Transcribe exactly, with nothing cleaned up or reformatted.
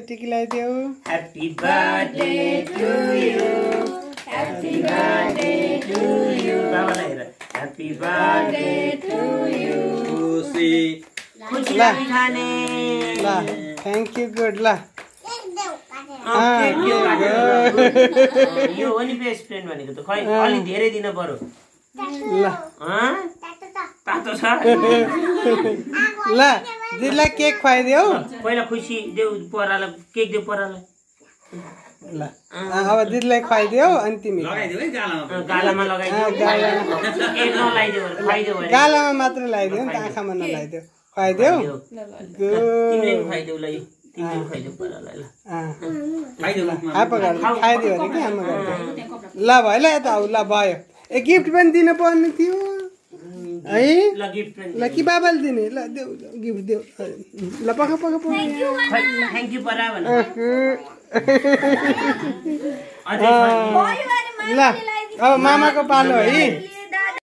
Happy birthday to you, happy birthday to you, happy birthday to you खुशी ला ला thank you good ला यो अनि बेस्ट फ्रेन्ड भनेको त खै अलि धेरै दिन पर्यो ल ह तातो छ ल दिला केक खुवाइदेऊ पहिला खुशी देऊ पराला केक देऊ पराला ल अब दिला खुवाइदेऊ अनि तिमी लगाइदेऊ है गालामा गालामा लगाइदेऊ एक नलाइदेऊ खुवाइदेऊ गालामा मात्र लाइदेऊ नि आँखामा नलाइदेऊ खुवाइदेऊ तिमीले खुवाइदेऊ ल ल भयो ल यता आऊ ल भयो ए गिफ्ट पनि दिनु पर्ने थियो है ल कि बाबाले दिने ल देऊ गिफ्ट देऊ ल पख पख पख थ्यांक यू परा भन अझै भयो अरे मामाले लाइदिनु ल अब मामाको पालो है।